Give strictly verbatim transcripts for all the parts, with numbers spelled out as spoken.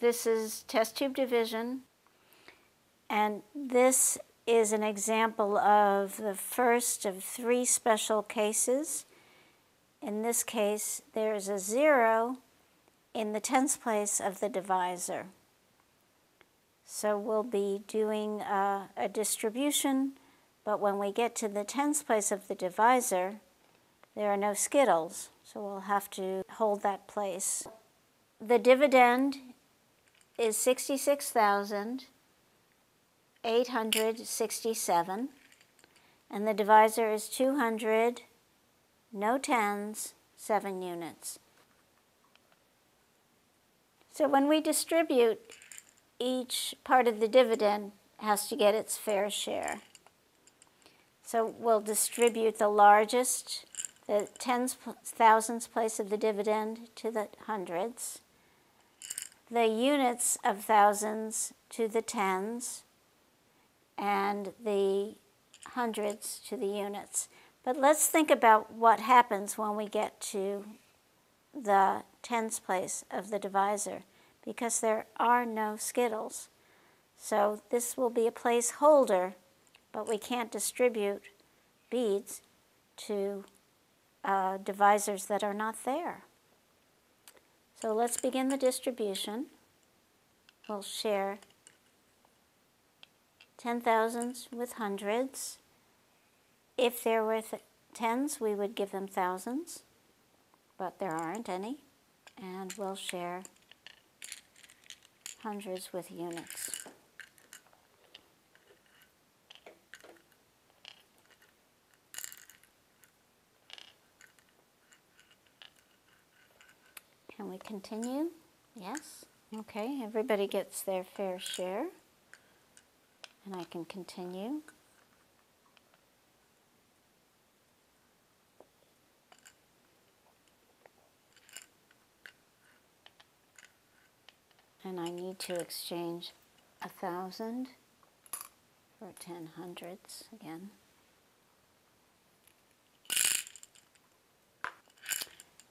This is test tube division, and this is an example of the first of three special cases. In this case, there is a zero in the tens place of the divisor. So we'll be doing uh, a distribution, but when we get to the tens place of the divisor, there are no skittles, so we'll have to hold that place. The dividend is sixty-six thousand eight hundred sixty-seven, and the divisor is two hundred, no tens, seven units. So when we distribute, each part of the dividend has to get its fair share. So we'll distribute the largest, the tens, thousands place of the dividend to the hundreds, the units of thousands to the tens, and the hundreds to the units. But let's think about what happens when we get to the tens place of the divisor, because there are no skittles. So this will be a placeholder, but we can't distribute beads to uh, divisors that are not there. So let's begin the distribution. We'll share ten thousands with hundreds. If there were th tens, we would give them thousands, but there aren't any, and we'll share hundreds with units. Can we continue? Yes. Okay, everybody gets their fair share, and I can continue. And I need to exchange a thousand for ten hundreds again.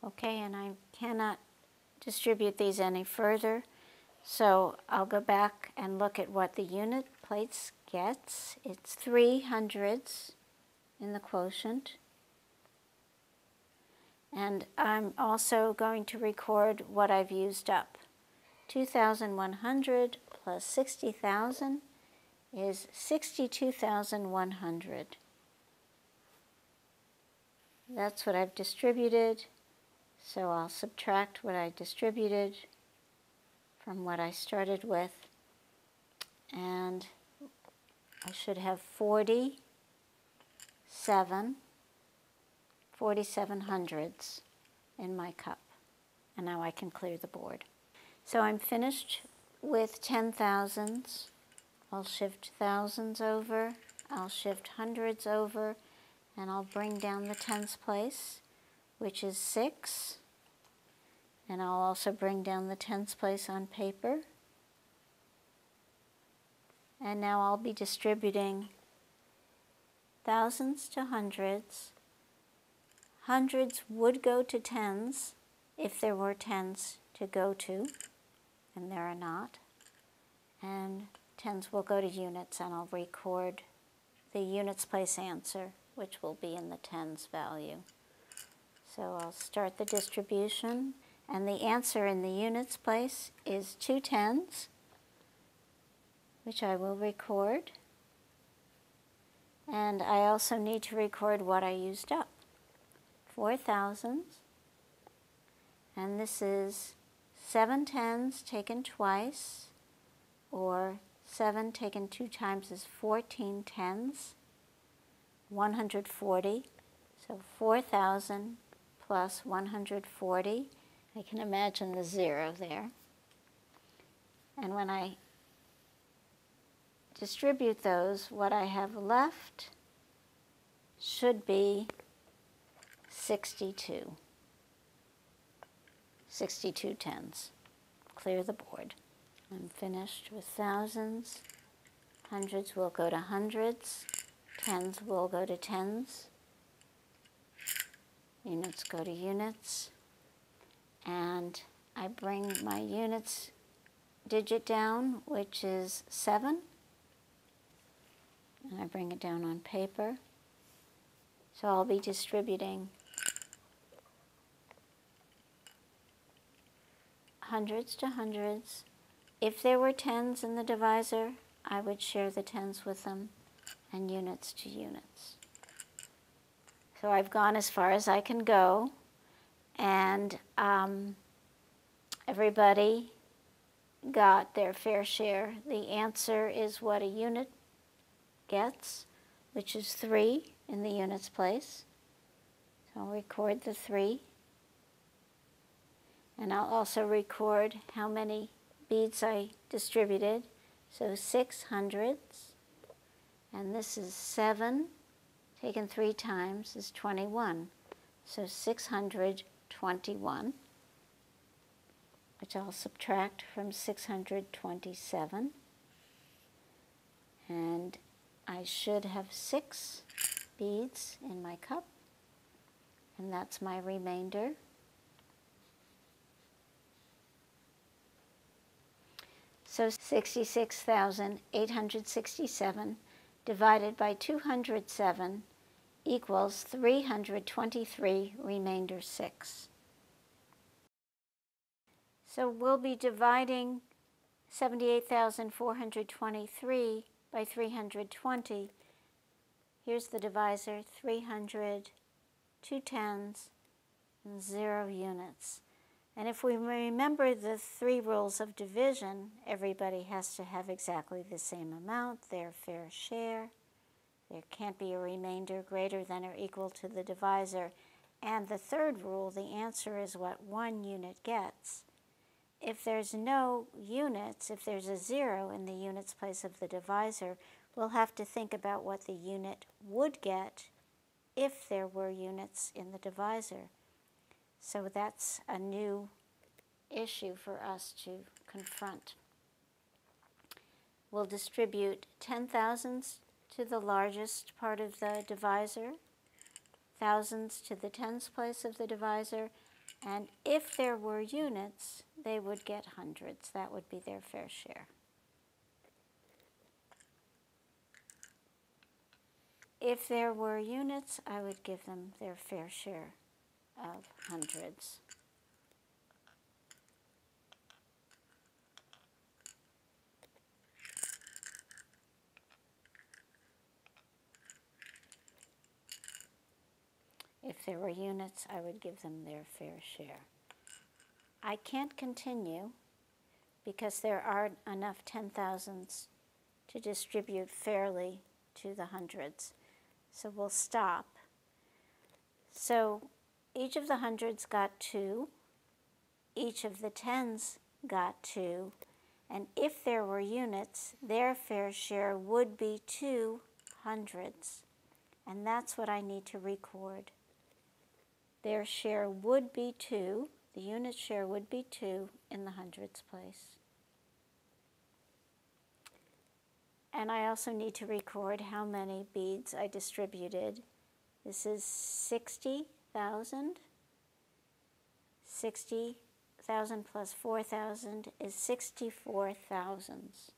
Okay, and I cannot distribute these any further, so I'll go back and look at what the unit plates gets. It's three hundreds in the quotient. And I'm also going to record what I've used up. two thousand one hundred plus sixty thousand is sixty-two thousand one hundred. That's what I've distributed, so I'll subtract what I distributed from what I started with, and I should have forty-seven, forty-seven hundreds in my cup, and now I can clear the board. So I'm finished with ten thousands. I'll shift thousands over, I'll shift hundreds over, and I'll bring down the tens place, which is six. And I'll also bring down the tens place on paper. And now I'll be distributing thousands to hundreds. Hundreds would go to tens if there were tens to go to, and there are not. And tens will go to units, and I'll record the units place answer, which will be in the tens value. So I'll start the distribution, and the answer in the units place is two tens, which I will record. And I also need to record what I used up, four thousands, and this is seven tens taken twice, or seven taken two times is fourteen tens, one hundred forty. So four thousand plus one hundred forty. I can imagine the zero there. And when I distribute those, what I have left should be sixty-two. sixty-two tens. Clear the board. I'm finished with thousands. Hundreds will go to hundreds. Tens will go to tens. Units go to units. And I bring my units digit down, which is seven. And I bring it down on paper. So I'll be distributing hundreds to hundreds. If there were tens in the divisor, I would share the tens with them, and units to units. So I've gone as far as I can go, and um, everybody got their fair share. The answer is what a unit gets, which is three in the units place. So I'll record the three, and I'll also record how many beads I distributed. So six hundredths, and this is seven, taken three times is twenty-one. So six hundred twenty-one, which I'll subtract from six hundred twenty-seven. And I should have six beads in my cup, and that's my remainder. So sixty-six thousand eight hundred sixty-seven divided by two hundred seven equals three hundred twenty-three, remainder six. So we'll be dividing seventy-eight thousand four hundred twenty-three by three hundred twenty. Here's the divisor, three hundred, two tens, and zero units. And if we remember the three rules of division, everybody has to have exactly the same amount, their fair share. There can't be a remainder greater than or equal to the divisor. And the third rule, the answer is what one unit gets. If there's no units, if there's a zero in the units place of the divisor, we'll have to think about what the unit would get if there were units in the divisor. So that's a new issue for us to confront. We'll distribute ten thousands to the largest part of the divisor, thousands to the tens place of the divisor, and if there were units, they would get hundreds. That would be their fair share. If there were units, I would give them their fair share of hundreds. If there were units, I would give them their fair share. I can't continue because there aren't enough ten thousands to distribute fairly to the hundreds. So we'll stop. So each of the hundreds got two, each of the tens got two, and if there were units, their fair share would be two hundredths. And that's what I need to record. Their share would be two, the unit share would be two in the hundredths place. And I also need to record how many beads I distributed. This is sixty. thousand. Sixty thousand plus four thousand is sixty-four thousands.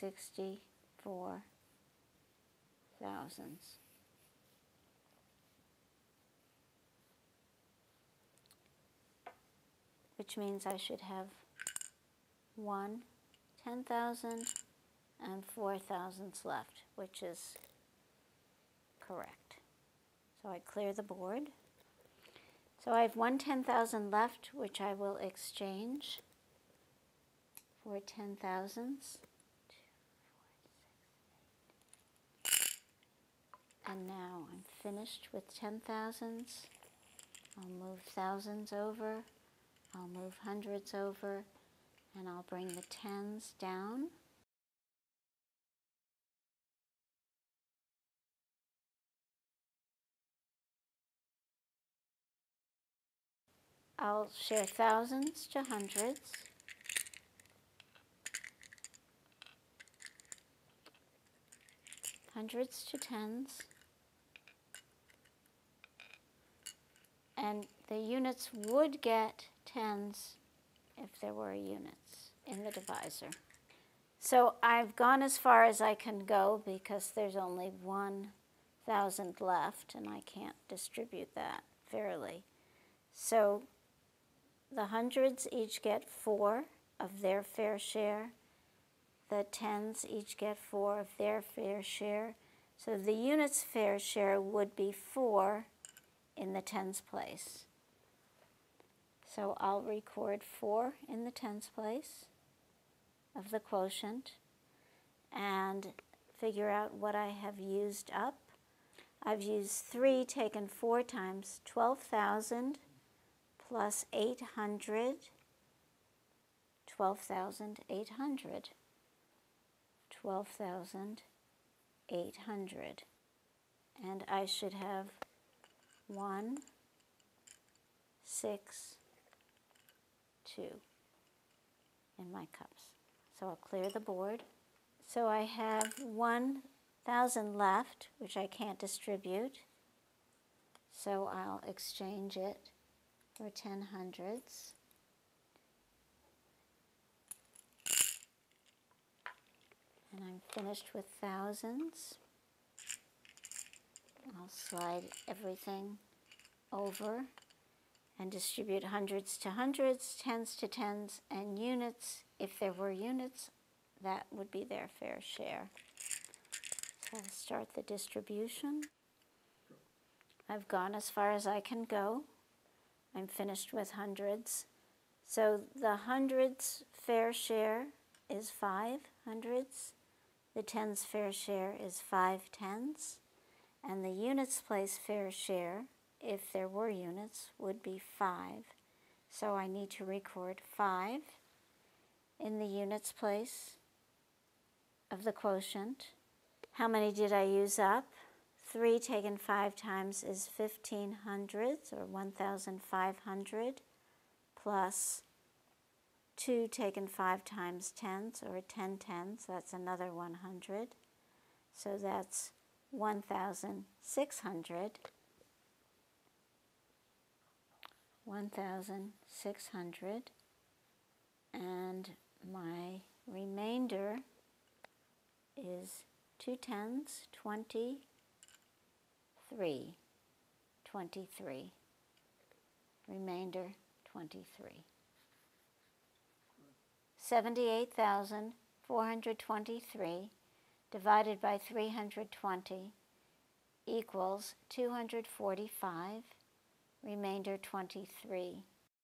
Sixty-four thousands. Which means I should have one, ten thousand, and four thousands left, which is correct. So I clear the board. So I have one ten thousand left, which I will exchange for ten thousands. And now I'm finished with ten thousands. I'll move thousands over, I'll move hundreds over, and I'll bring the tens down. I'll share thousands to hundreds. Hundreds to tens. And the units would get tens if there were units in the divisor. So I've gone as far as I can go because there's only one thousand left and I can't distribute that fairly. So the hundreds each get four of their fair share. The tens each get four of their fair share. So the unit's fair share would be four in the tens place. So I'll record four in the tens place of the quotient and figure out what I have used up. I've used three taken four times, twelve thousand plus eight hundred, twelve thousand eight hundred, twelve thousand eight hundred. And I should have one, six, two in my cups. So I'll clear the board. So I have one thousand left, which I can't distribute. So I'll exchange it for ten hundreds. And I'm finished with thousands. I'll slide everything over and distribute hundreds to hundreds, tens to tens, and units. If there were units, that would be their fair share. So I'll start the distribution. I've gone as far as I can go. I'm finished with hundreds. So the hundreds fair share is five hundreds. The tens fair share is five tens. And the units place fair share, if there were units, would be five. So I need to record five in the units place of the quotient. How many did I use up? three taken five times is fifteen hundredths, or one thousand five hundred, plus two taken five times tens, or ten tenths. That's another one hundred. So that's one thousand six hundred. one thousand six hundred, and my remainder is two tens, twenty-three, twenty-three, remainder twenty-three. seventy-eight thousand four hundred twenty-three divided by three hundred twenty equals two hundred forty-five. Remainder twenty-three.